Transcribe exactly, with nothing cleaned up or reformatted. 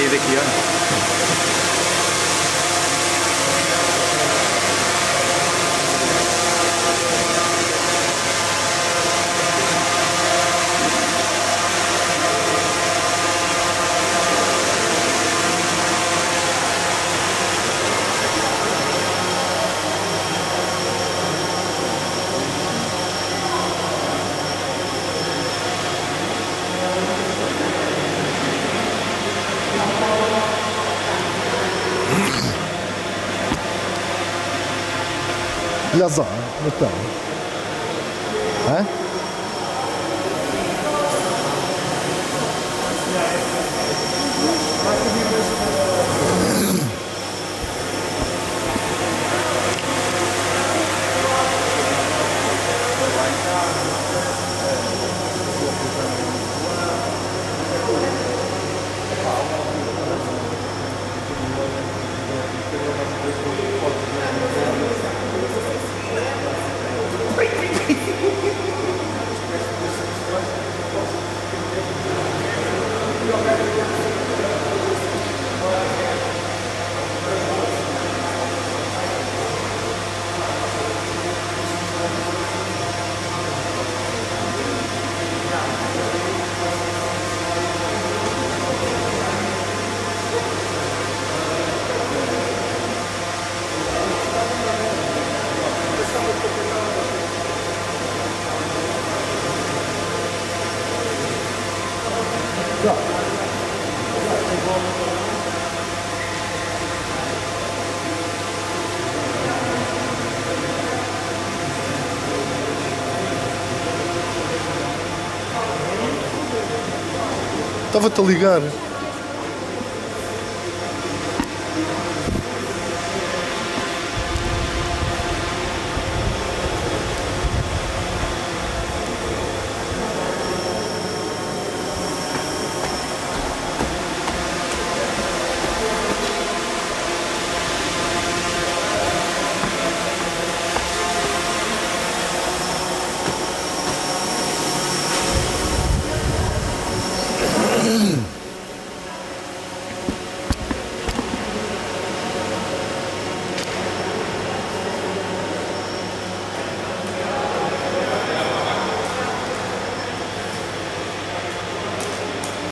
sair daqui, olha. Olha só, então. Hã? Estava-te a ligar. Mm.